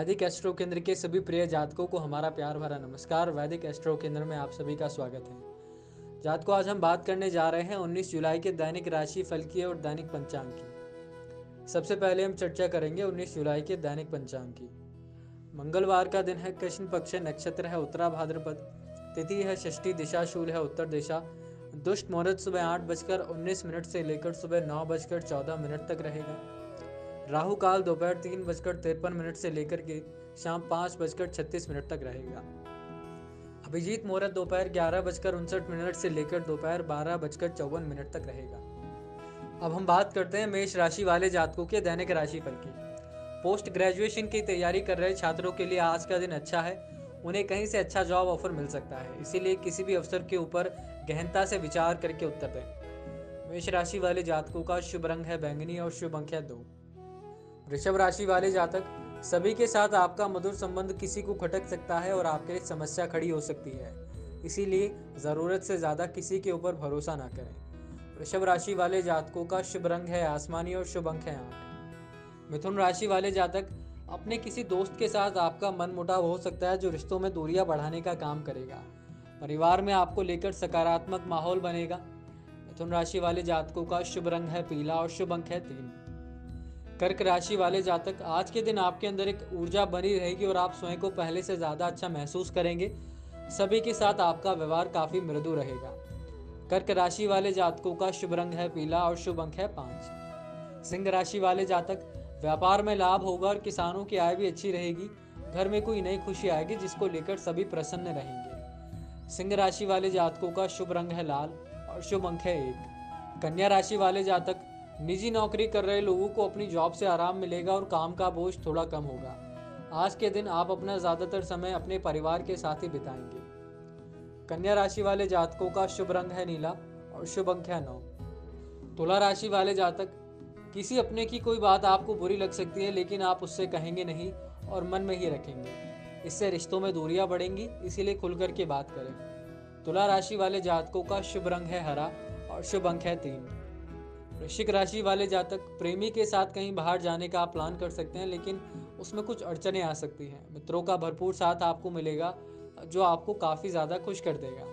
वैदिक एस्ट्रो केंद्र के सभी प्रिय जातकों को हमारा प्यार भरा नमस्कार। वैदिक एस्ट्रो केंद्र में आप सभी का स्वागत है। जातकों, आज हम बात करने जा रहे हैं 19 जुलाई के दैनिक राशि फल की और दैनिक पंचांग की। सबसे पहले हम चर्चा करेंगे 19 जुलाई के दैनिक पंचांग की। मंगलवार का दिन है, कृष्ण पक्ष, नक्षत्र है उत्तरा भाद्रपद, तिथि है षष्ठी, दिशा शूल है उत्तर दिशा। दुष्ट मुहूर्त सुबह 8:19 से लेकर सुबह 9:14 तक रहेगा। राहु काल दोपहर 3:53 से लेकर के शाम 5:36 तक रहेगा। अभिजीत मुहूर्त दोपहर 11:59 से लेकर दोपहर 12:54 तक रहेगा। अब हम बात करते हैं मेष राशि वाले जातकों के दैनिक राशिफल की। पोस्ट ग्रेजुएशन की तैयारी कर रहे छात्रों के लिए आज का दिन अच्छा है। उन्हें कहीं से अच्छा जॉब ऑफर मिल सकता है, इसीलिए किसी भी अवसर के ऊपर गहनता से विचार करके उत्तर दें। मेष राशि वाले जातकों का शुभ रंग है बैंगनी और शुभ अंक है 2। वृषभ राशि वाले जातक, सभी के साथ आपका मधुर संबंध किसी को खटक सकता है और आपके लिए समस्या खड़ी हो सकती है, इसीलिए ज़रूरत से ज़्यादा किसी के ऊपर भरोसा ना करें। वृषभ राशि वाले जातकों का शुभ रंग है आसमानी और शुभ अंक है 8। मिथुन राशि वाले जातक, अपने किसी दोस्त के साथ आपका मनमुटाव हो सकता है जो रिश्तों में दूरियां बढ़ाने का काम करेगा। परिवार में आपको लेकर सकारात्मक माहौल बनेगा। मिथुन राशि वाले जातकों का शुभ रंग है पीला और शुभ अंक है 3। कर्क राशि वाले जातक, आज के दिन आपके अंदर एक ऊर्जा बनी रहेगी और आप स्वयं को पहले से ज़्यादा अच्छा महसूस करेंगे। सभी के साथ आपका व्यवहार काफ़ी मृदु रहेगा। कर्क राशि वाले जातकों का शुभ रंग है पीला और शुभ अंक है 5। सिंह राशि वाले जातक, व्यापार में लाभ होगा और किसानों की आय भी अच्छी रहेगी। घर में कोई नई खुशी आएगी जिसको लेकर सभी प्रसन्न रहेंगे। सिंह राशि वाले जातकों का शुभ रंग है लाल और शुभ अंक है 1। कन्या राशि वाले जातक, निजी नौकरी कर रहे लोगों को अपनी जॉब से आराम मिलेगा और काम का बोझ थोड़ा कम होगा। आज के दिन आप अपना ज़्यादातर समय अपने परिवार के साथ ही बिताएंगे। कन्या राशि वाले जातकों का शुभ रंग है नीला और शुभ अंक है 9। तुला राशि वाले जातक, किसी अपने की कोई बात आपको बुरी लग सकती है, लेकिन आप उससे कहेंगे नहीं और मन में ही रखेंगे। इससे रिश्तों में दूरियाँ बढ़ेंगी, इसीलिए खुल कर के बात करें। तुला राशि वाले जातकों का शुभ रंग है हरा और शुभ अंक है 3। वृश्चिक राशि वाले जातक, प्रेमी के साथ कहीं बाहर जाने का आप प्लान कर सकते हैं, लेकिन उसमें कुछ अड़चनें आ सकती हैं। मित्रों का भरपूर साथ आपको मिलेगा जो आपको काफ़ी ज़्यादा खुश कर देगा।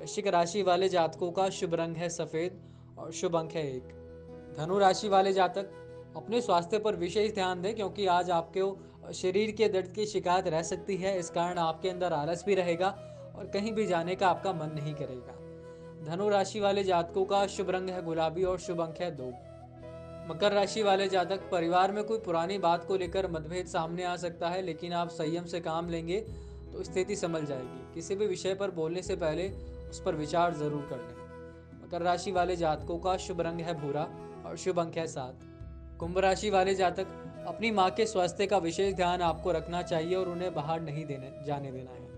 वृश्चिक राशि वाले जातकों का शुभ रंग है सफ़ेद और शुभ अंक है 1। धनु राशि वाले जातक, अपने स्वास्थ्य पर विशेष ध्यान दें क्योंकि आज आपके शरीर के दर्द की शिकायत रह सकती है। इस कारण आपके अंदर आलस भी रहेगा और कहीं भी जाने का आपका मन नहीं करेगा। धनु राशि वाले जातकों का शुभ रंग है गुलाबी और शुभ अंक है 2। मकर राशि वाले जातक, परिवार में कोई पुरानी बात को लेकर मतभेद सामने आ सकता है, लेकिन आप संयम से काम लेंगे तो स्थिति संभल जाएगी। किसी भी विषय पर बोलने से पहले उस पर विचार जरूर कर लें। मकर राशि वाले जातकों का शुभ रंग है भूरा और शुभ अंक है 7। कुंभ राशि वाले जातक, अपनी माँ के स्वास्थ्य का विशेष ध्यान आपको रखना चाहिए और उन्हें बाहर नहीं जाने देना है।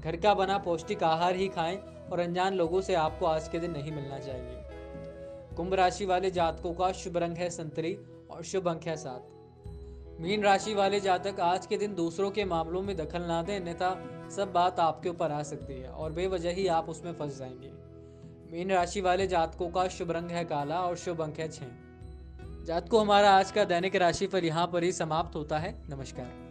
घर का बना पौष्टिक आहार ही खाएं और अनजान लोगों से आपको आज के दिन नहीं मिलना चाहिए। कुंभ राशि वाले जातकों का शुभ रंग है संतरी और शुभ अंक है 7। मीन राशि वाले जातक, आज के दिन दूसरों के मामलों में दखल ना दें, अन्यथा सब बात आपके ऊपर आ सकती है और बेवजह ही आप उसमें फंस जाएंगे। मीन राशि वाले जातकों का शुभ रंग है काला और शुभ अंक है 6। जातकों, हमारा आज का दैनिक राशिफल यहाँ पर ही समाप्त होता है। नमस्कार।